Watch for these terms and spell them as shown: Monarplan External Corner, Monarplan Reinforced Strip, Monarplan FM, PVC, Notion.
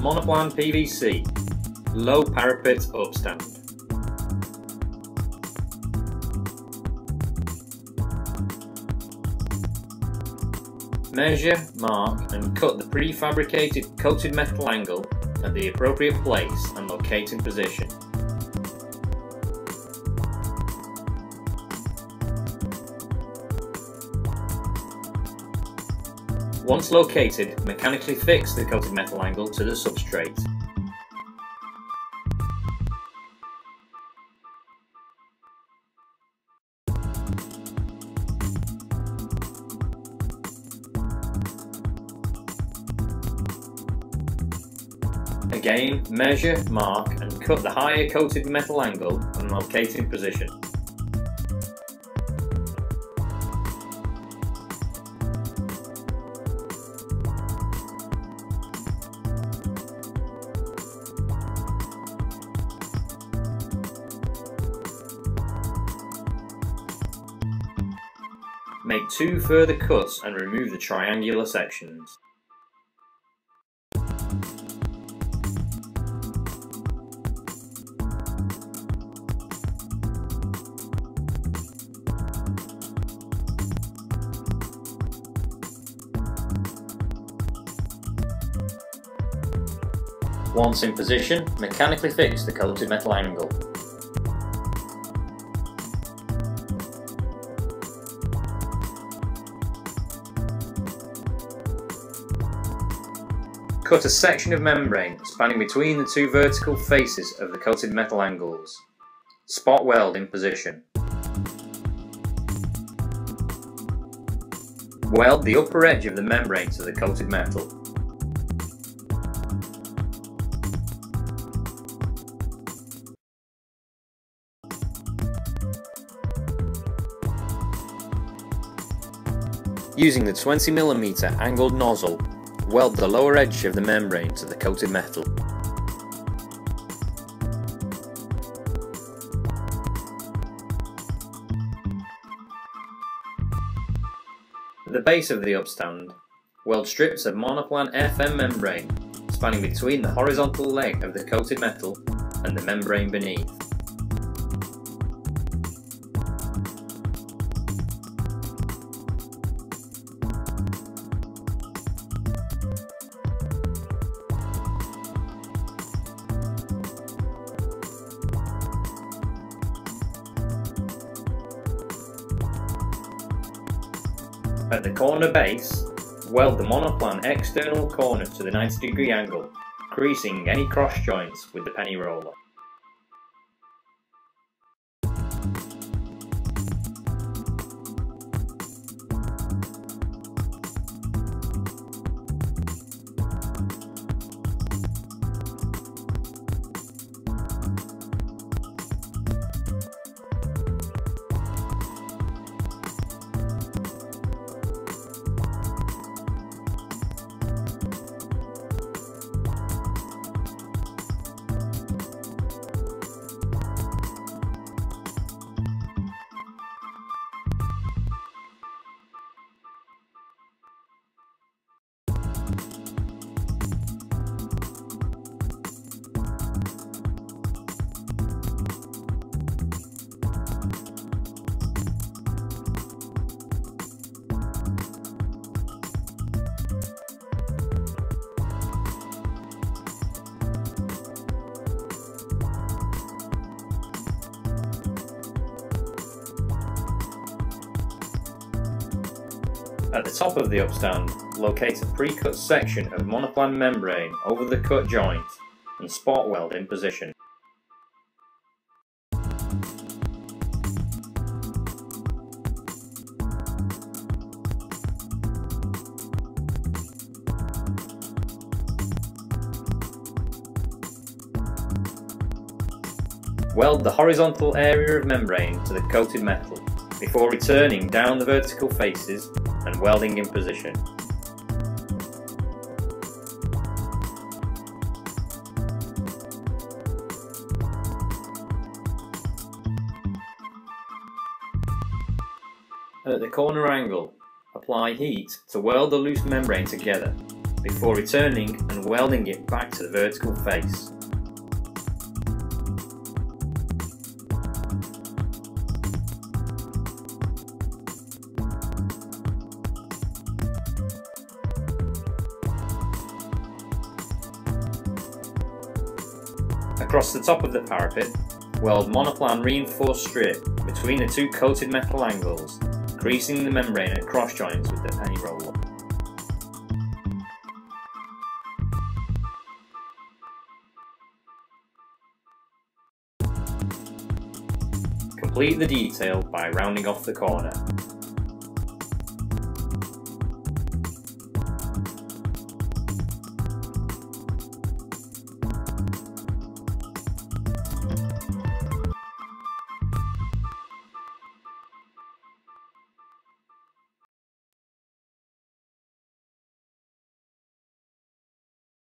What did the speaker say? Monarplan PVC, low parapet upstand. Measure, mark and cut the prefabricated coated metal angle at the appropriate place and locate in position. Once located, mechanically fix the coated metal angle to the substrate. Again, measure, mark and cut the higher coated metal angle and locate in position. Make two further cuts and remove the triangular sections. Once in position, mechanically fix the coated metal angle. Cut a section of membrane spanning between the two vertical faces of the coated metal angles. Spot weld in position. Weld the upper edge of the membrane to the coated metal. Using the 20mm angled nozzle, weld the lower edge of the membrane to the coated metal. At the base of the upstand, weld strips of Monarplan FM membrane spanning between the horizontal leg of the coated metal and the membrane beneath. At the corner base, weld the Monarplan external corner to the 90° angle, creasing any cross joints with the penny roller. At the top of the upstand, locate a pre-cut section of Monarplan membrane over the cut joint and spot weld in position. Weld the horizontal area of membrane to the coated metal before returning down the vertical faces and welding in position. At the corner angle, apply heat to weld the loose membrane together before returning and welding it back to the vertical face. Across the top of the parapet, weld Monarplan Reinforced Strip between the two coated metal angles, creasing the membrane at cross joints with the penny roller. Complete the detail by rounding off the corner.